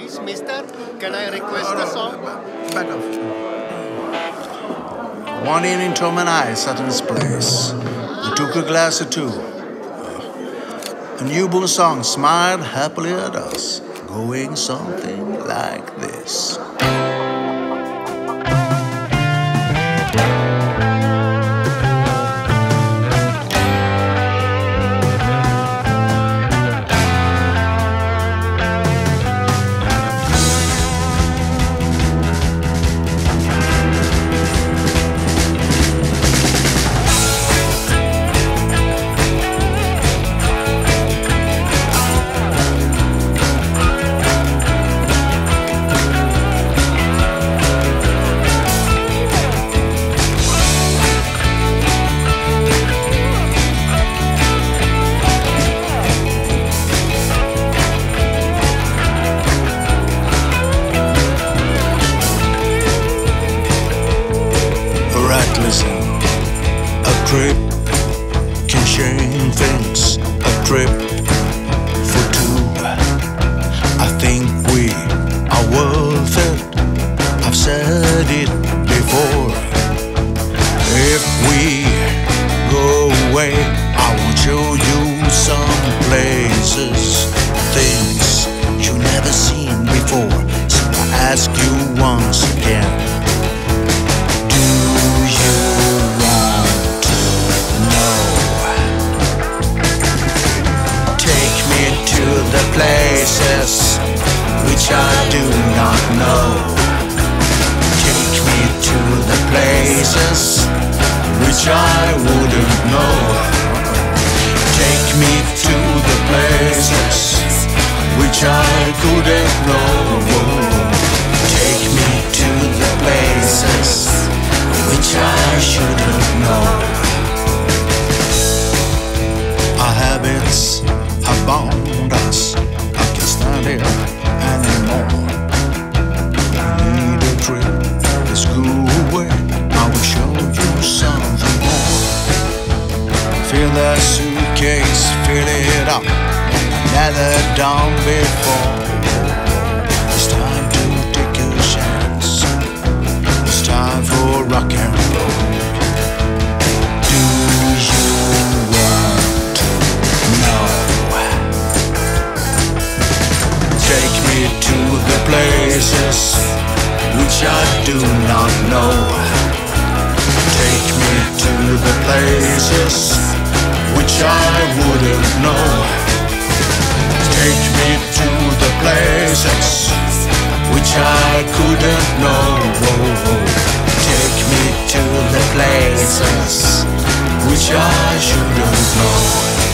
please, mister? Can I request a song? Back off. One evening, Tom and I sat in this place. We took a glass or two. A newborn song smiled happily at us, going something like this. A trip can change things. A trip for two. I think we are worth it. I've said it before. If we go away, I will show you some places, things you've never seen before. So I ask you once again. Places which I do not know. Take me to the places which I wouldn't know. Take me to the places which I couldn't know. Take me to the places which I shouldn't know. Our habits have bound us. The suitcase, fill it up, never done before. It's time to take a chance. It's time for rock and roll. Do you want to know? Take me to the places which I do not know. Take me to the places which I wouldn't know. Take me to the places which I couldn't know. Take me to the places which I shouldn't know.